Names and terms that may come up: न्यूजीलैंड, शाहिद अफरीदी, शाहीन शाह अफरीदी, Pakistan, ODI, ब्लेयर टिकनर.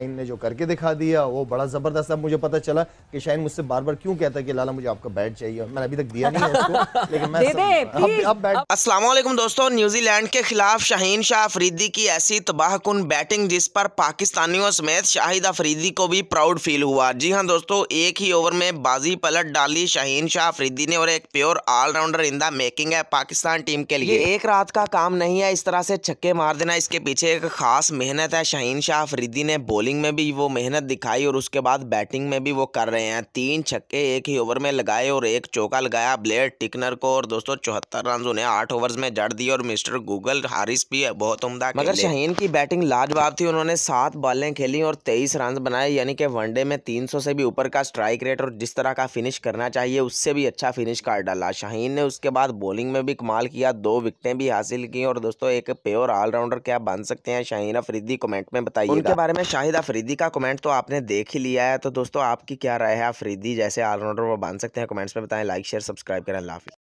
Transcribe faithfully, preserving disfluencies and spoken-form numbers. शाहीन ने जो करके दिखा दिया वो बड़ा जबरदस्त। अब मुझे पता चला कि शाहीन मुझसे बार बार क्यों कहता है कि लाला मुझे आपका बैट चाहिए, मैंने अभी तक दिया नहीं है उसको, लेकिन मैं अब अब बैट। अस्सलाम वालेकुम दोस्तों, न्यूजीलैंड के खिलाफ शाहीन शाह अफरीदी की ऐसी तबाहकुन बैटिंग जिस पर पाकिस्तानियों समेत शाहिद अफरीदी को भी प्राउड फील हुआ। जी हाँ दोस्तों, एक ही ओवर में बाजी पलट डाली शाहीन शाह अफरीदी ने और एक pure allrounder in the making है पाकिस्तान टीम के लिए। एक रात का काम नहीं है इस तरह से छक्के मार देना, इसके पीछे एक खास मेहनत है। शाहीन शाह अफरीदी ने बॉलिंग में भी वो मेहनत दिखाई और उसके बाद बैटिंग में भी वो कर रहे हैं। तीन छक्के एक ही ओवर में लगाए और एक चौका लगाया ब्लेयर टिकनर को और दोस्तों चौहत्तर रन उन्हें आठ ओवर्स में जड़ दिए और मिस्टर गूगल हारिस भी बहुत उम्दा। मगर शाहीन की बैटिंग लाजवाब थी, उन्होंने सात बॉलें खेली और तेईस रन बनाए, यानी कि वनडे में तीन सौ से भी ऊपर का स्ट्राइक रेट और जिस तरह का फिनिश करना चाहिए उससे भी अच्छा फिनिश कर डाला। शाहीन ने उसके बाद बॉलिंग में भी कमाल किया, दो विकेटें भी हासिल की और दोस्तों एक प्योर ऑलराउंडर क्या बन सकते हैं शाहीन अफरीदी, कमेंट में बताइए। उनके बारे में शाहिद अफरीदी का कमेंट तो आपने देख ही लिया है, तो दोस्तों आपकी क्या राय है, अफरीदी जैसे ऑलराउंडर वो बन सकते हैं? कमेंट्स में बताएं। लाइक शेयर सब्सक्राइब करें। अल्लाह हाफिज़।